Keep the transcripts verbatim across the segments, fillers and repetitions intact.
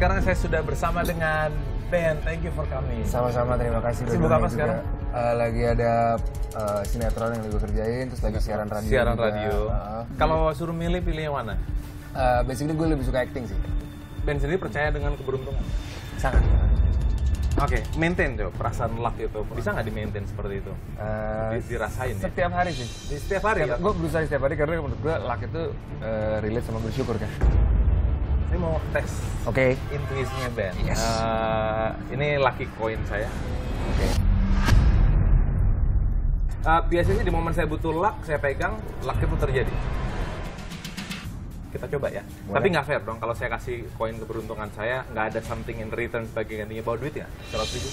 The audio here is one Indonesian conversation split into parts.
sekarang saya sudah bersama dengan Ben. Thank you for coming. Sama-sama, terima kasih. Sibuk apa sekarang? Uh, lagi ada uh, sinetron yang gue kerjain, terus lagi siaran radio. Siaran juga. radio. Uh, Kalau suruh milih, pilih yang mana? Uh, basically gue lebih suka acting sih. Ben sendiri percaya dengan keberuntungan? Sangat. Oke, okay, maintain tuh perasaan luck itu. Bisa nggak di-maintain seperti itu? Uh, Dirasain setiap ya? hari sih. Di setiap hari? Setiap, ya? Gue berusaha setiap hari karena menurut gue luck itu uh, relate sama bersyukur kan. Saya mau tes okay. intuisinya Ben. Yes. Uh, ini lucky coin saya. Oke. Okay. Uh, biasanya di momen saya butuh luck, saya pegang, luck itu terjadi. Kita coba ya. Boleh. Tapi nggak fair dong kalau saya kasih koin keberuntungan saya, nggak ada something in return sebagai gantinya. Bawa duit nggak? seratus ribu.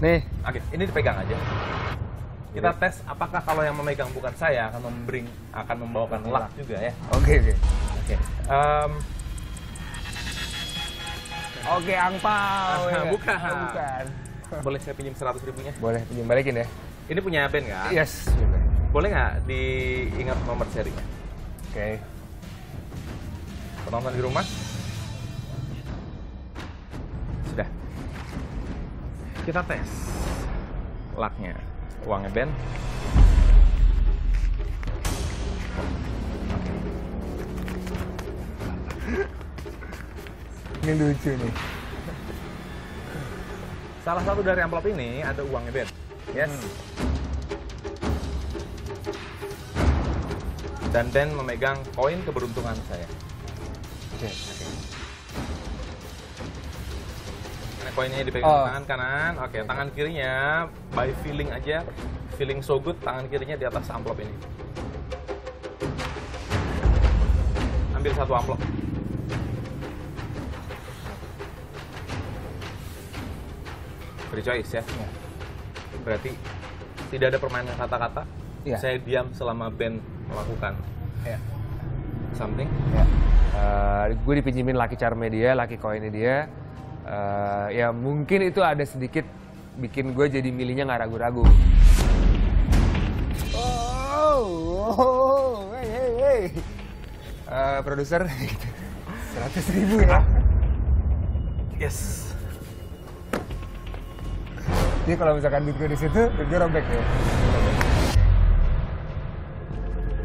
Nih. Oke, ini dipegang aja. Kita Oke. tes apakah kalau yang memegang bukan saya akan membring, akan membawakan luck juga ya. Oke, oke. Oke, um, oke, angpau. Ya. Bukan. Oh, bukan. Boleh saya pinjam seratus ribunya? Boleh, pinjam balikin ya. Ini punya Ben nggak? Yes. Boleh nggak diingat nomor serinya? Oke, okay. penonton di rumah sudah. Kita tes luck-nya, uangnya Ben. Ini lucu nih. Salah satu dari amplop ini ada uangnya Ben. Yes. Hmm. Dan Ben memegang koin keberuntungan saya. Oke, okay, oke. Okay. Nah, koinnya dipegang oh. tangan kanan. Oke, okay, tangan kirinya by feeling aja. Feeling so good, tangan kirinya di atas amplop ini. Ambil satu amplop. Free choice ya. Berarti tidak ada permainan kata-kata. Yeah. Saya diam selama Ben melakukan yeah. something. Yeah. Uh, gue dipinjemin lucky charm-nya dia, lucky coin-nya dia. Uh, ya mungkin itu ada sedikit bikin gue jadi milihnya nggak ragu-ragu. Oh, oh, hey, hey, hey. Uh, produser, seratus ribu ya. Yes. Jadi kalau misalkan duit gue di situ, gue robek ya.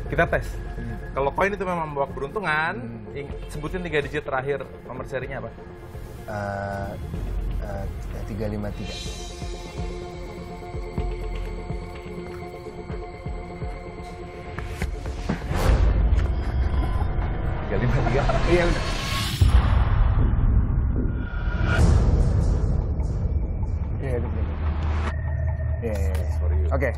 Kita tes. Hmm. Kalau koin itu memang membawa keberuntungan, hmm. sebutin tiga digit terakhir nomor serinya apa? Uh, uh, tiga lima tiga. tiga lima tiga. Iya udah. Iya, iya, iya. Oke.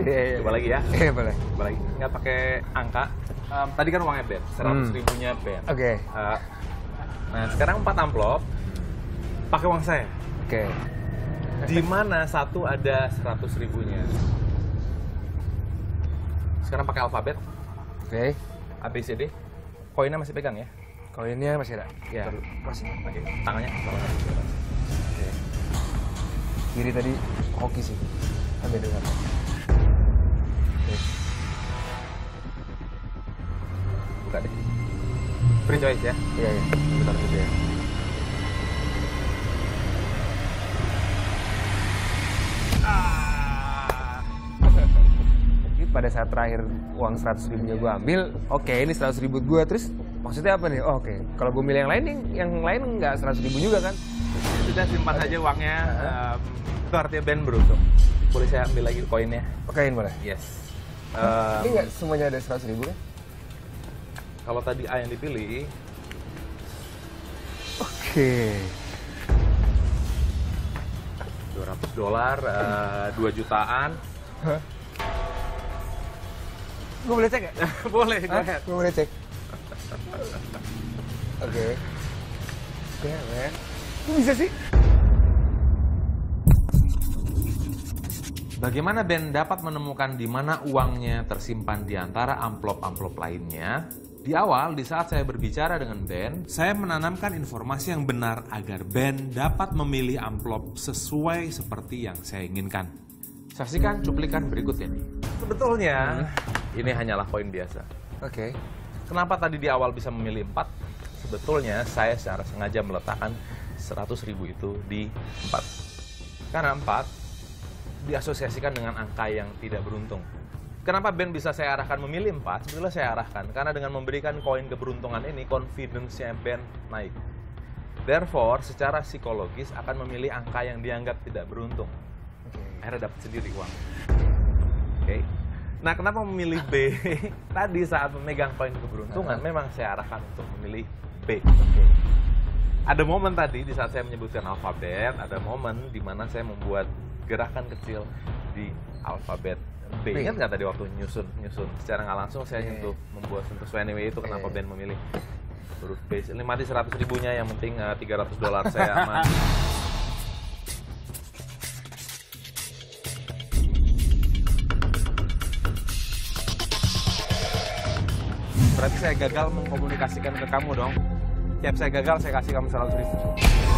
Coba yeah, lagi ya. Iya yeah, boleh. Coba lagi. Nggak pakai angka. Um, tadi kan uangnya Ben, seratus hmm. ribunya Ben. Oke. Okay. Uh, nah sekarang empat amplop. Pakai uang saya. Oke. Okay. Di mana satu ada seratus ribunya. Sekarang pakai alfabet. Oke. Okay. A B C D. Koinnya masih pegang ya? Koinnya masih ada. Ya. Terlalu. Masih. Oke. Okay. Tangannya. Oke. Okay. Kiri tadi hoki sih. Ambil dengan. Buka deh. Free choice ya? Iya, iya. Bentar dulu ya. Ah. Jadi pada saat terakhir uang seratus ribunya gue ambil, oke okay, ini seratus ribu gue, terus maksudnya apa nih? Oh, oke, okay. Kalau gue milih yang lain, yang lain nggak seratus ribu juga kan? Sudah simpan okay. aja uangnya, uh-huh. um, itu artinya Ben beruntung. Boleh saya ambil lagi koinnya? Koin boleh? Yes. Um, ini nggak semuanya ada seratus ribu kan? Kalau tadi A yang dipilih, oke, dua ratus dolar, uh, dua jutaan. Huh? Gue boleh cek nggak? Boleh, gue boleh cek. Oke, oke, men, gue bisa sih. Bagaimana Ben dapat menemukan di mana uangnya tersimpan di antara amplop-amplop lainnya? Di awal, di saat saya berbicara dengan Ben, saya menanamkan informasi yang benar agar Ben dapat memilih amplop sesuai seperti yang saya inginkan. Saksikan cuplikan berikut ini. Sebetulnya, hmm. ini hanyalah koin biasa. Oke. Okay. Kenapa tadi di awal bisa memilih empat? sebetulnya saya secara sengaja meletakkan seratus ribu itu di empat. Karena empat diasosiasikan dengan angka yang tidak beruntung. Kenapa Ben bisa saya arahkan memilih empat? Sebetulnya saya arahkan karena dengan memberikan koin keberuntungan ini, confidence-nya Ben naik. Therefore, secara psikologis akan memilih angka yang dianggap tidak beruntung. Okay. Akhirnya dapat sendiri uang. Oke. Okay. Nah, kenapa memilih B? Tadi saat memegang koin keberuntungan, uh -huh. memang saya arahkan untuk memilih B. Okay. Ada momen tadi di saat saya menyebutkan alfabet, ada momen di mana saya membuat gerakan kecil di alfabet B. Ingat nggak tadi waktu nyusun, nyusun secara nggak langsung saya nyentuh, yeah. membuat sentuh. So anyway, itu kenapa yeah. Ben memilih huruf B. Nikmati seratus ribunya, yang penting uh, tiga ratus dolar saya aman. Berarti saya gagal mengkomunikasikan ke kamu dong. Tiap saya gagal, saya kasih kamu seratus ribu.